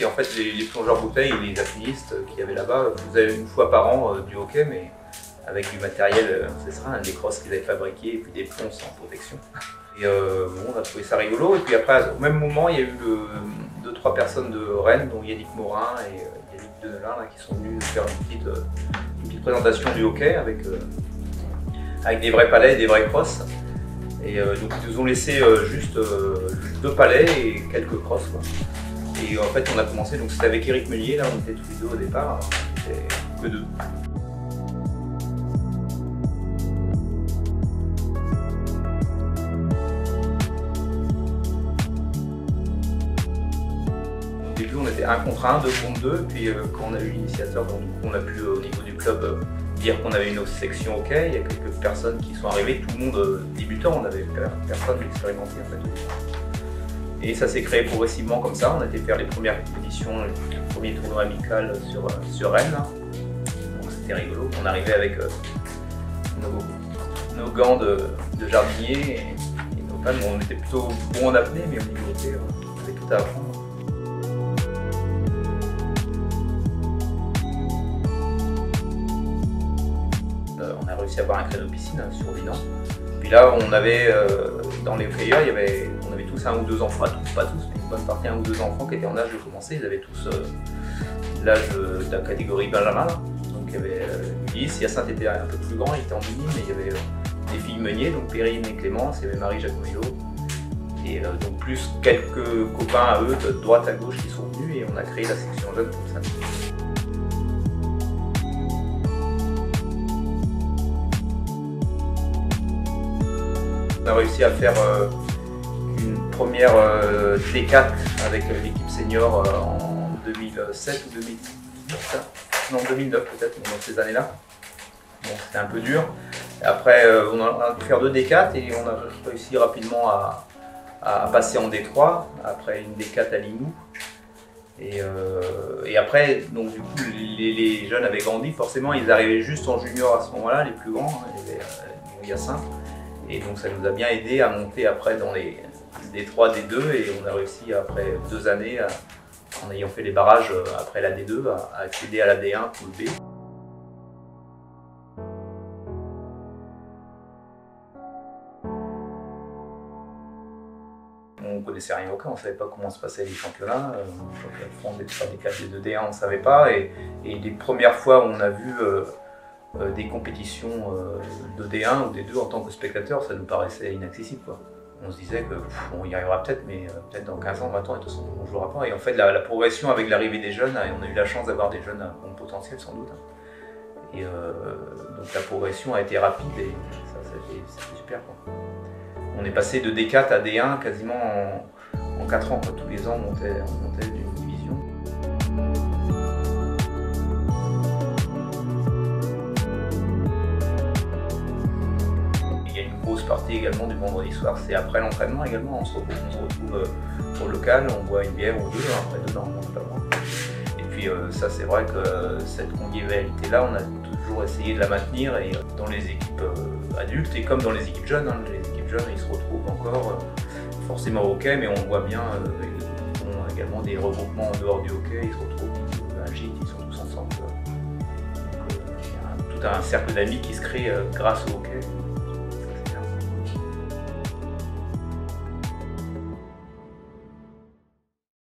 Et en fait, les plongeurs bouteilles et les apnéistes qu'il y avait là-bas faisaient une fois par an du hockey, mais avec du matériel ancestral, des crosses qu'ils avaient fabriquées et puis des ponces en protection. Et bon, on a trouvé ça rigolo. Et puis après, au même moment, il y a eu deux-trois personnes de Rennes, dont Yannick Morin et Yannick Deneulin, là, qui sont venus faire une petite présentation du hockey avec des vrais palais et des vrais crosses. Et donc ils nous ont laissé juste deux palais et quelques crosses. Quoi. Et en fait on a commencé, donc c'était avec Eric Meunier, là on était tous les deux au départ, on était que deux. Au début on était 1 contre 1, 2 contre 2, puis quand on a eu l'initiateur, on a pu au niveau du club dire qu'on avait une section hockey. Il y a quelques personnes qui sont arrivées, tout le monde débutant, on n'avait personne expérimenté en fait. Et ça s'est créé progressivement comme ça. On a été faire les premières compétitions, le premier tournoi amical sur Rennes. Donc c'était rigolo. On arrivait avec nos gants de jardinier et nos palmes. On était plutôt bon en apnée, mais on avait tout à apprendre. On a réussi à avoir un créneau piscine sur Vinan. Puis là, on avait dans les frayeurs, on avait tous 1 ou 2 enfants, pas tous, mais une bonne partie, 1 ou 2 enfants qui étaient en âge de commencer. Ils avaient tous l'âge de la catégorie Benjamin. Donc il y avait Ulysse, Yacine était un peu plus grand, il était en mini, mais il y avait des filles Meunier, donc Périne et Clémence, il y avait Marie Jacomello. Et donc plus quelques copains à eux, de droite à gauche, qui sont venus et on a créé la section jeune comme ça. On a réussi à faire une première D4 avec l'équipe senior en 2007 ou 2008, non 2009 peut-être, dans ces années-là. Bon, c'était un peu dur. Après, on a pu faire 2 D4 et on a réussi rapidement à passer en D3, après une D4 à Limoux. Et après, donc du coup, les jeunes avaient grandi, forcément, ils arrivaient juste en junior à ce moment-là, les plus grands, il y a 5. Et donc ça nous a bien aidé à monter après dans les D3, D2 et on a réussi après 2 années, en ayant fait les barrages après la D2, à accéder à la D1 pour le B. On ne connaissait rien au hockey, on ne savait pas comment se passaient les championnats. Le France des 3, D4, D2, D1, on ne savait pas. Et les premières fois où on a vu des compétitions de D1 ou D2 en tant que spectateur, ça nous paraissait inaccessible. Quoi. On se disait qu'on y arrivera peut-être, mais peut-être dans 15 ans, 20 ans, et de toute façon, on ne jouera pas. Et en fait, la progression avec l'arrivée des jeunes, on a eu la chance d'avoir des jeunes à bon potentiel sans doute. Et donc la progression a été rapide et ça fait super. Quoi. On est passé de D4 à D1 quasiment en 4 ans. Quoi. Tous les ans, on montait d'une division. Partie également du vendredi soir, c'est après l'entraînement également, on se retrouve au local, on boit une bière ou deux, après deux on monte pas loin. Et puis ça c'est vrai que cette convivialité là, on a toujours essayé de la maintenir et dans les équipes adultes et comme dans les équipes jeunes, les équipes jeunes ils se retrouvent encore forcément au hockey, mais on voit bien qu'ils ont également des regroupements en dehors du hockey, ils se retrouvent à un gîte, ils sont tous ensemble. Donc, il y a tout un cercle d'amis qui se crée grâce au hockey.